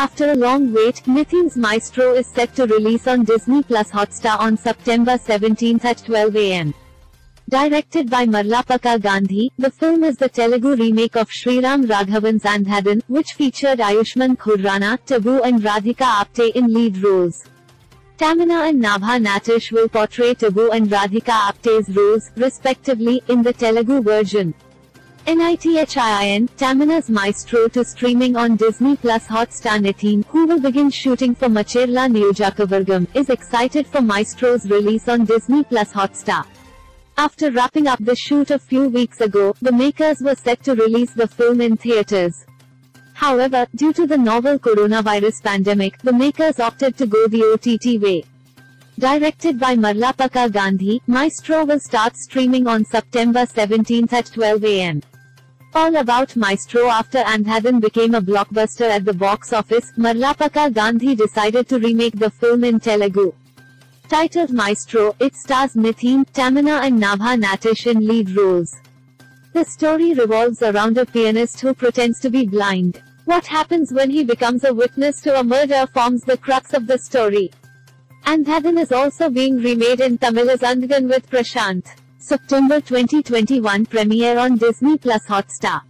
After a long wait, Nithiin's Maestro is set to release on Disney Plus Hotstar on September 17 at 12 am. Directed by Marlapaka Gandhi, the film is the Telugu remake of Sriram Raghavan's Andhadhun, which featured Ayushman Khurrana, Tabu and Radhika Apte in lead roles. Tamannaah and Nabha Natesh will portray Tabu and Radhika Apte's roles, respectively, in the Telugu version. Nithiin, Tamannaah's Maestro to streaming on Disney Plus Hotstar. Nithiin, who will begin shooting for Macherla Niyojakavargam, is excited for Maestro's release on Disney Plus Hotstar. After wrapping up the shoot a few weeks ago, the makers were set to release the film in theaters. However, due to the novel coronavirus pandemic, the makers opted to go the OTT way. Directed by Marlapaka Gandhi, Maestro will start streaming on September 17 at 12 am. All about Maestro. After Andhagan became a blockbuster at the box office, Marlapaka Gandhi decided to remake the film in Telugu. Titled Maestro, it stars Nithiin, Tamannaah and Nabha Natesh in lead roles. The story revolves around a pianist who pretends to be blind. What happens when he becomes a witness to a murder forms the crux of the story. Andhagan is also being remade in Tamil as Andhagan with Prashanth. September 2021 premiere on Disney Plus Hotstar.